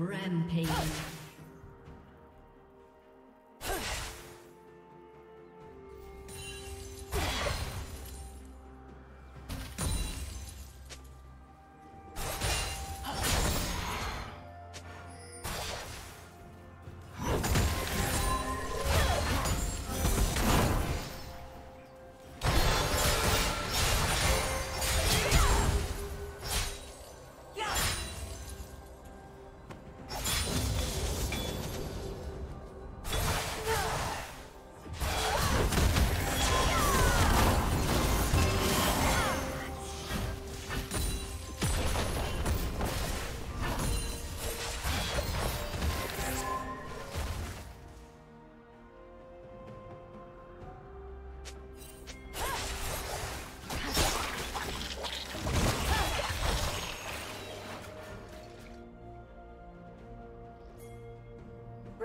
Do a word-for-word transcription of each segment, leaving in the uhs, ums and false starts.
Rampage.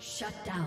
Shut down.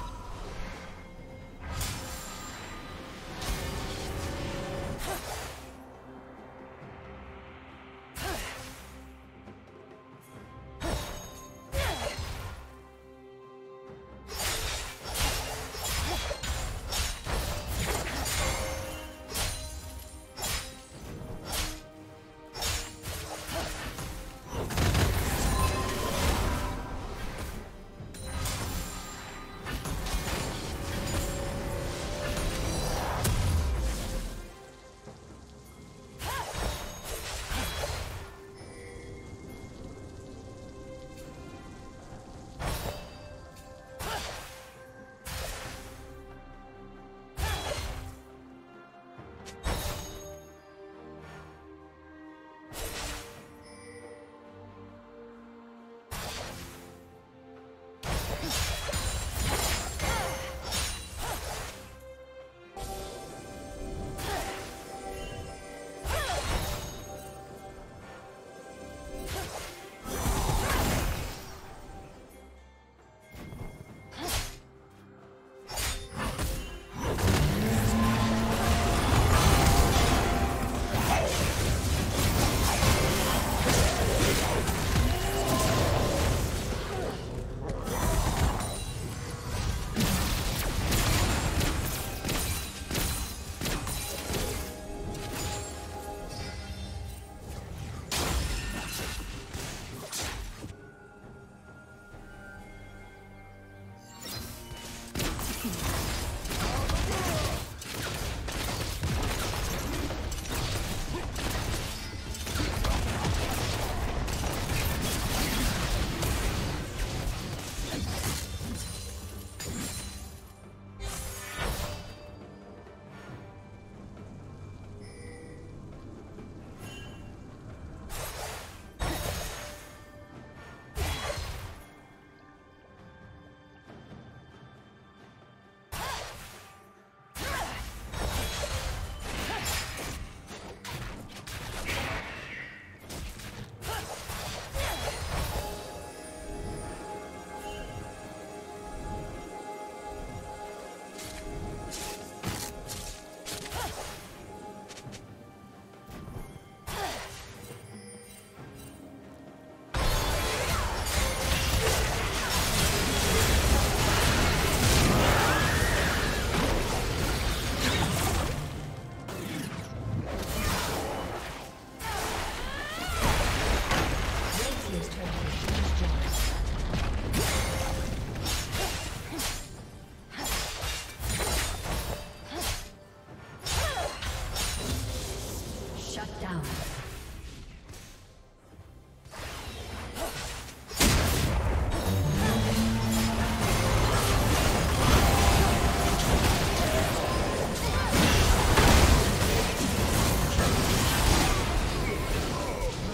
Shut down.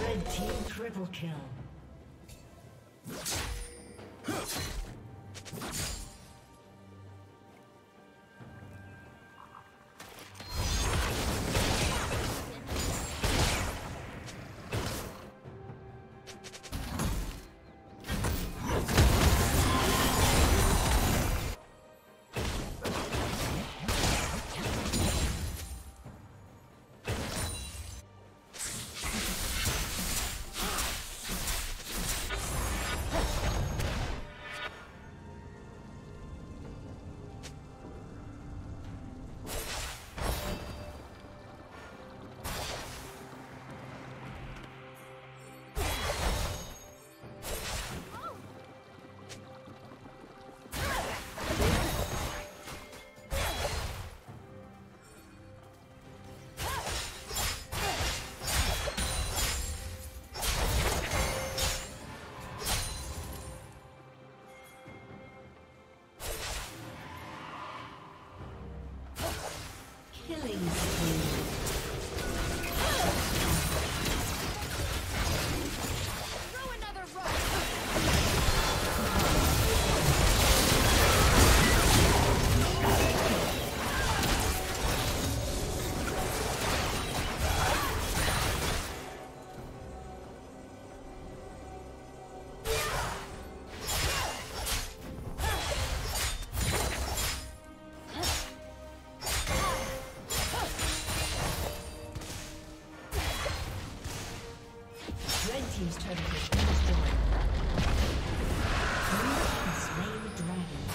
Red team triple kill. He's trying to get things going. Three has slain the dragon.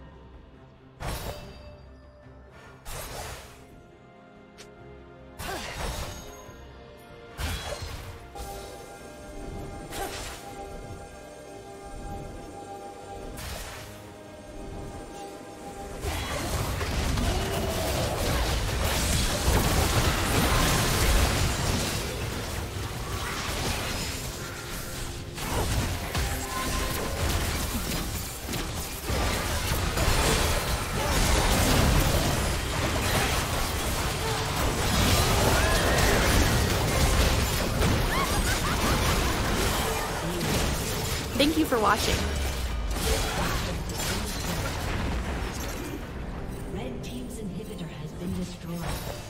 Thank you for watching. Red team's inhibitor has been destroyed.